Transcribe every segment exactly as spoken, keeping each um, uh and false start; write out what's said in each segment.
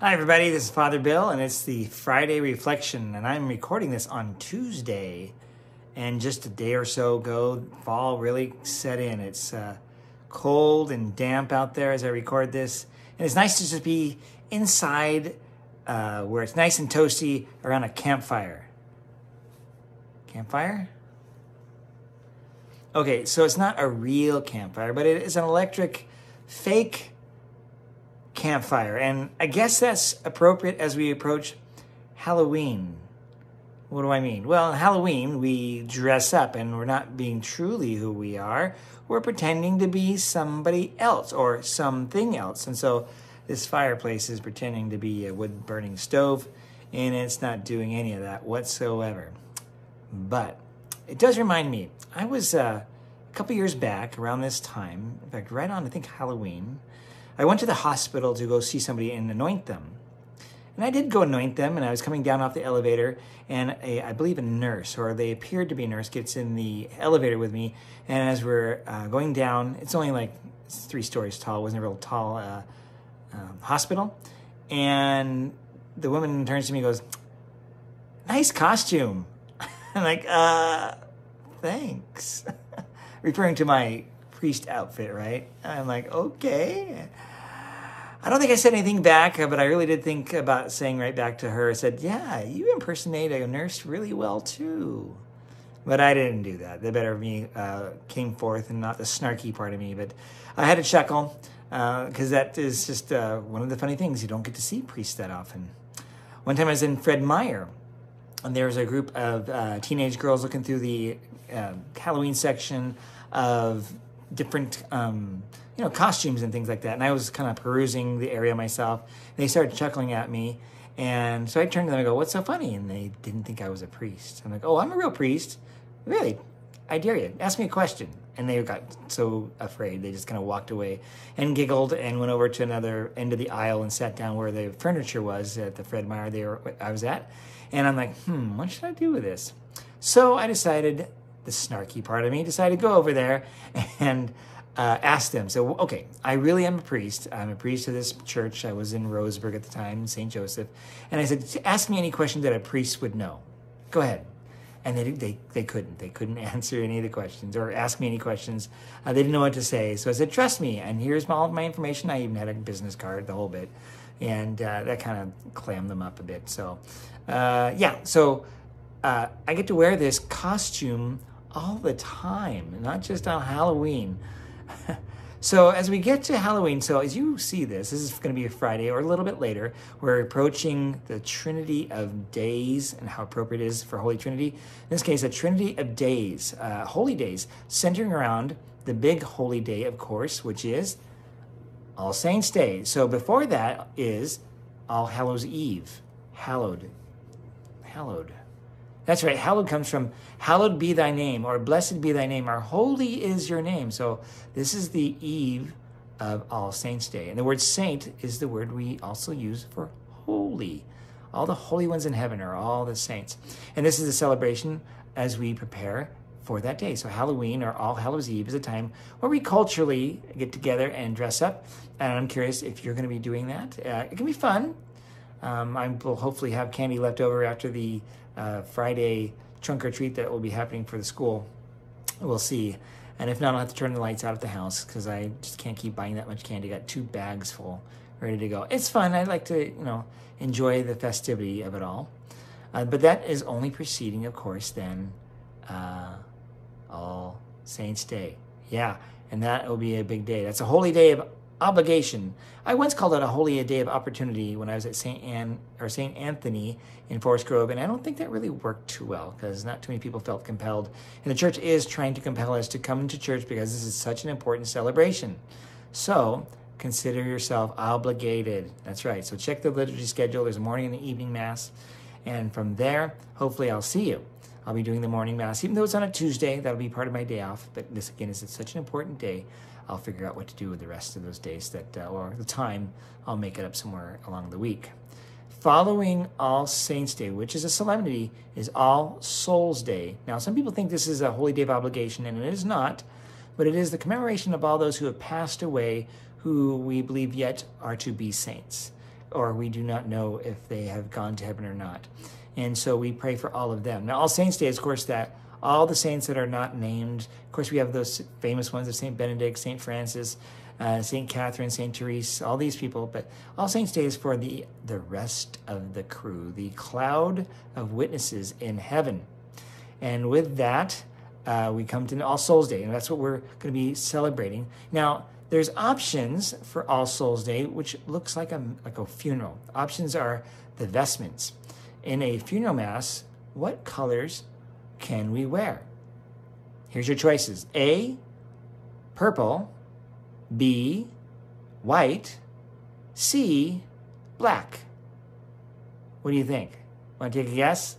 Hi everybody, this is Father Bill, and it's the Friday Reflection, and I'm recording this on Tuesday, and just a day or so ago, fall really set in. It's uh, cold and damp out there as I record this, and it's nice to just be inside uh, where it's nice and toasty around a campfire. Campfire? Okay, so it's not a real campfire, but it is an electric fake campfire, and I guess that's appropriate as we approach Halloween. What do I mean? Well, Halloween, we dress up, and we're not being truly who we are. We're pretending to be somebody else or something else, and so this fireplace is pretending to be a wood-burning stove, and it's not doing any of that whatsoever. But it does remind me, I was uh, a couple years back around this time, in fact, right on, I think, Halloween, I went to the hospital to go see somebody and anoint them. And I did go anoint them, and I was coming down off the elevator, and a, I believe a nurse, or they appeared to be a nurse, gets in the elevator with me, and as we're uh, going down, it's only like it's three stories tall, it wasn't a real tall uh, um, hospital, and the woman turns to me and goes, "Nice costume." I'm like, uh, thanks. Referring to my priest outfit, right? I'm like, okay. I don't think I said anything back, but I really did think about saying right back to her. I said, yeah, you impersonate a nurse really well too. But I didn't do that. The better of me uh, came forth, and not the snarky part of me, but I had a chuckle because uh, that is just uh, one of the funny things. You don't get to see priests that often. One time I was in Fred Meyer, and there was a group of uh, teenage girls looking through the uh, Halloween section of different, um, you know, costumes and things like that. And I was kind of perusing the area myself. They started chuckling at me. And so I turned to them and I go, what's so funny? And they didn't think I was a priest. I'm like, oh, I'm a real priest. Really? I dare you. Ask me a question. And they got so afraid. They just kind of walked away and giggled and went over to another end of the aisle and sat down where the furniture was at the Fred Meyer they were, I was at. And I'm like, hmm, what should I do with this? So I decided, the snarky part of me decided to go over there and uh, ask them. So, okay, I really am a priest. I'm a priest of this church. I was in Roseburg at the time, Saint Joseph. And I said, ask me any questions that a priest would know. Go ahead. And they, they, they couldn't. They couldn't answer any of the questions or ask me any questions. Uh, they didn't know what to say. So I said, trust me. And here's all of my information. I even had a business card, the whole bit. And uh, that kind of clammed them up a bit. So, uh, yeah. So uh, I get to wear this costume all the time, not just on Halloween. So as we get to Halloween, so as you see this, this is going to be a Friday or a little bit later. We're approaching the Trinity of Days and how appropriate it is for Holy Trinity. In this case, a Trinity of Days, uh, Holy Days, centering around the big Holy Day, of course, which is All Saints' Day. So before that is All Hallows' Eve, hallowed, hallowed. That's right. Hallowed comes from hallowed be thy name, or blessed be thy name, or holy is your name. So this is the eve of All Saints' Day. And the word saint is the word we also use for holy. All the holy ones in heaven are all the saints. And this is a celebration as we prepare for that day. So Halloween, or All Hallows' Eve, is a time where we culturally get together and dress up. And I'm curious if you're going to be doing that. Uh, it can be fun. Um, I will hopefully have candy left over after the uh, Friday trunk or treat that will be happening for the school. We'll see. And if not, I'll have to turn the lights out at the house because I just can't keep buying that much candy. Got two bags full, ready to go. It's fun. I'd like to, you know, enjoy the festivity of it all. Uh, but that is only preceding, of course, then uh, All Saints' Day. Yeah, and that will be a big day. That's a holy day of obligation. I once called it a holy day of opportunity when I was at Saint Anne or Saint Anthony in Forest Grove, and I don't think that really worked too well because not too many people felt compelled. And the church is trying to compel us to come to church because this is such an important celebration. So consider yourself obligated. That's right. So check the liturgy schedule. There's a morning and an evening mass, and from there, hopefully, I'll see you. I'll be doing the morning mass, even though it's on a Tuesday. That'll be part of my day off. But this, again, is such an important day. I'll figure out what to do with the rest of those days that, uh, or the time, I'll make it up somewhere along the week. Following All Saints' Day, which is a solemnity, is All Souls' Day. Now, some people think this is a holy day of obligation, and it is not, but it is the commemoration of all those who have passed away who we believe yet are to be saints. or we do not know if they have gone to heaven or not. And so we pray for all of them. Now, All Saints' Day is, of course, that all the saints that are not named. Of course, we have those famous ones of Saint Benedict, Saint Francis, uh, Saint Catherine, Saint Therese, all these people. But All Saints' Day is for the, the rest of the crew, the cloud of witnesses in heaven. And with that, uh, we come to All Souls' Day, and that's what we're going to be celebrating. Now, there's options for All Souls' Day, which looks like a, like a funeral. Options are the vestments. In a funeral mass, what colors can we wear? Here's your choices. A, purple. B, white. C, black. What do you think? Want to take a guess?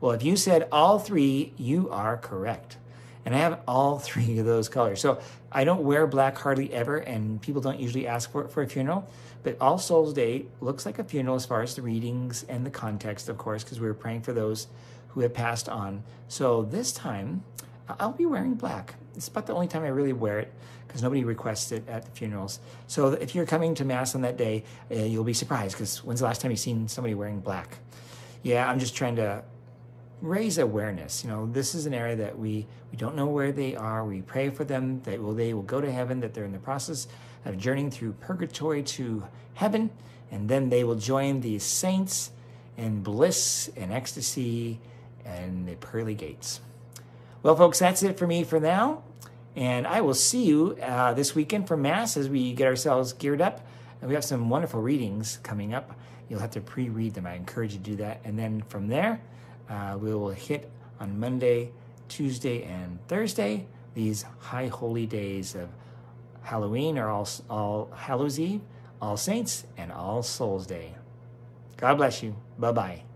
Well, if you said all three, you are correct. And I have all three of those colors. So I don't wear black hardly ever, and people don't usually ask for it for a funeral. But All Souls' Day looks like a funeral as far as the readings and the context, of course, because we were praying for those who have passed on. So this time, I'll be wearing black. It's about the only time I really wear it, because nobody requests it at the funerals. So if you're coming to Mass on that day, uh, you'll be surprised, because when's the last time you've seen somebody wearing black? Yeah, I'm just trying to raise awareness. You know, this is an area that we, we don't know where they are. We pray for them that will, they will go to heaven, that they're in the process of journeying through purgatory to heaven, and then they will join the saints in bliss and ecstasy and the pearly gates. Well, folks, that's it for me for now, and I will see you uh, this weekend for Mass as we get ourselves geared up. And we have some wonderful readings coming up. You'll have to pre-read them. I encourage you to do that, and then from there, Uh, we will hit on Monday, Tuesday, and Thursday, these high holy days of Halloween, or All, All Hallows' Eve, All Saints, and All Souls' Day. God bless you. Bye-bye.